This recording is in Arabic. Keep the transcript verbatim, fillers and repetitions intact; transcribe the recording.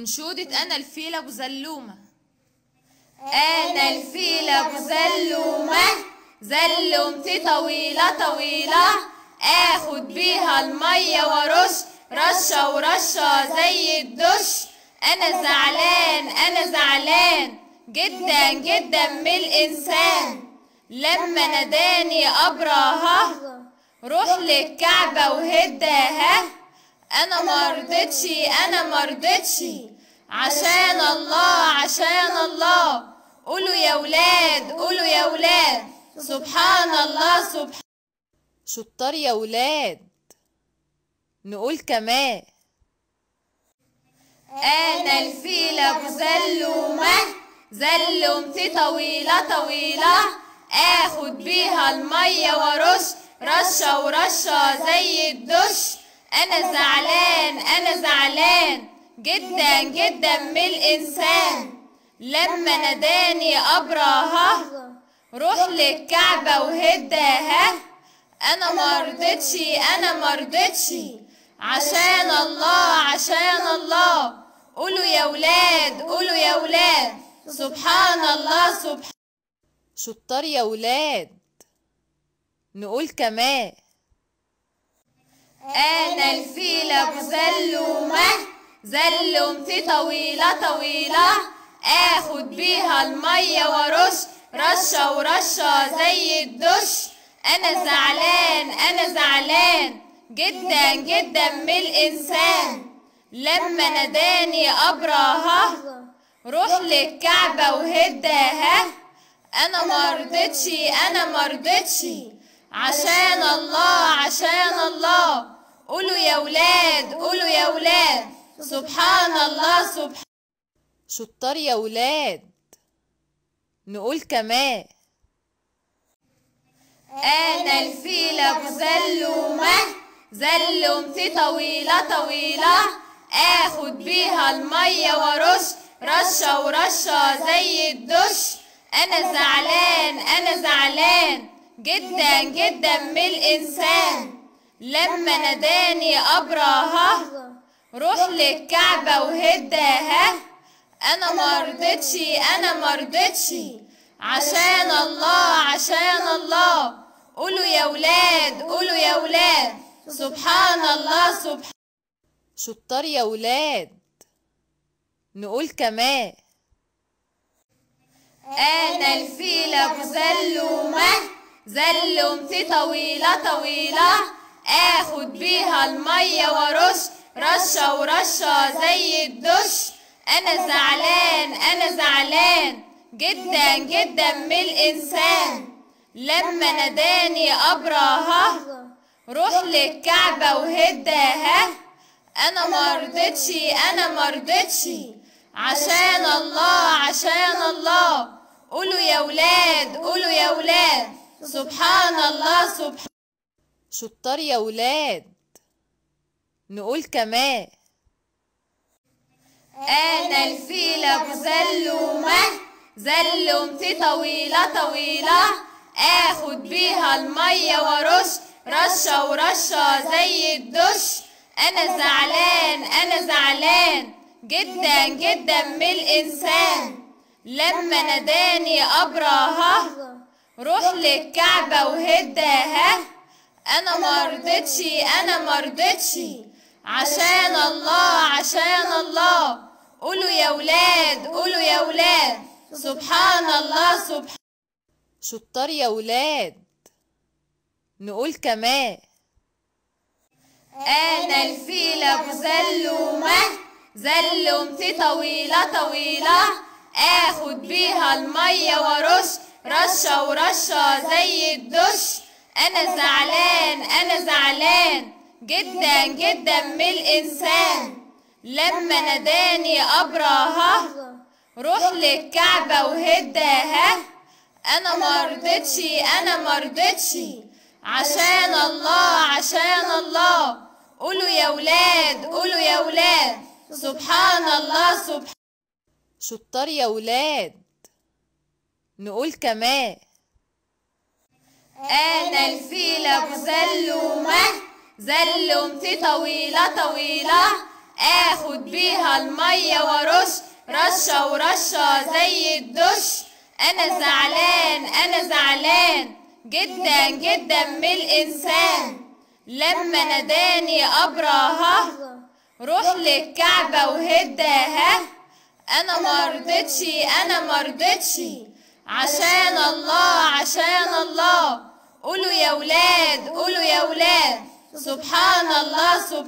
انشودة أنا الفيل أبو زلومة. أنا الفيل أبو زلومة زلومتي طويلة طويلة، آخد بيها المية وأرش رشة ورشة زي الدش. أنا زعلان أنا زعلان جدا جدا من الإنسان، لما ناداني أبراها روح للكعبة وهداها. أنا مرضتش أنا مرضتش عشان الله عشان الله. قولوا يا ولاد قولوا يا ولاد سبحان الله سبحان. شطار يا ولاد، نقول كمان أنا الفيل أبو زلومة زلومتي طويلة طويلة، آخد بيها المية وأرش رشة ورشة زي الدش. أنا زعلان أنا زعلان جدا جدا من الإنسان، لما ناداني أبراها روح للكعبة وهداها. أنا مرضتش أنا مرضتش عشان الله عشان الله. قولوا يا ولاد قولوا يا ولاد سبحان الله سبحان. شطار يا ولاد، نقول كمان أنا الفيل أبو زلومة زلومتي طويلة طويلة، آخد بيها المية وأرش رشة ورشة زي الدش. أنا زعلان أنا زعلان جدا جدا من الإنسان، لما ناداني أبراها روح للكعبة وهداها. أنا مرضتش أنا مرضتش عشان الله عشان الله. قولوا يا ولاد قولوا يا ولاد سبحان الله سبحان. شطار يا ولاد، نقول كمان أنا الفيل أبو زلومة زلومتي طويلة طويلة، آخد بيها المية وأرش رشة ورشة زي الدش. أنا زعلان أنا زعلان جدا جدا من الإنسان، لما ناداني أبراها روح للكعبة وهداها. أنا مرضتش أنا مرضتش عشان الله عشان الله. قولوا يا ولاد قولوا يا ولاد سبحان الله سبحان. شطار يا ولاد، نقول كمان أنا الفيل أبو زلومة زلومتي طويلة طويلة، آخد بيها المية وأرش رشة ورشة زي الدش. أنا زعلان أنا زعلان جدا جدا من الإنسان، لما ناداني أبراها روح للكعبة وهداها. أنا مرضتش أنا مرضتش عشان الله عشان الله. قولوا يا ولاد قولوا يا ولاد سبحان الله سبحان. شطار يا ولاد، نقول كمان أنا الفيل أبو زلومة زلومتي طويلة طويلة، آخد بيها المية وأرش رشة ورشة زي الدش. أنا زعلان أنا زعلان جدا جدا من الإنسان، لما ناداني أبراها روح للكعبة وهداها. أنا مرضتش أنا مرضتش عشان الله عشان الله. قولوا يا ولاد قولوا يا ولاد سبحان الله سبحان. شطار يا ولاد، نقول كمان أنا الفيل أبو زلومة زلومتي طويلة طويلة، آخد بيها المية وأرش رشة ورشة زي الدش. أنا زعلان أنا زعلان جدا جدا من الإنسان، لما ناداني أبراها روح للكعبة وهداها. أنا مرضتش أنا مرضتش عشان الله عشان الله. قولوا يا ولاد قولوا يا ولاد سبحان الله سبحان. شطار يا ولاد، نقول كمان أنا الفيل أبو زلومة زلومتي طويلة طويلة، آخد بيها المية رشة ورشة زي الدش. أنا زعلان أنا زعلان جدا جدا من الإنسان، لما ناداني أبرهة روح للكعبة وهداها. أنا مرضتش أنا مرضتش عشان الله عشان الله. قولوا يا ولاد قولوا يا ولاد سبحان الله سبحان الله.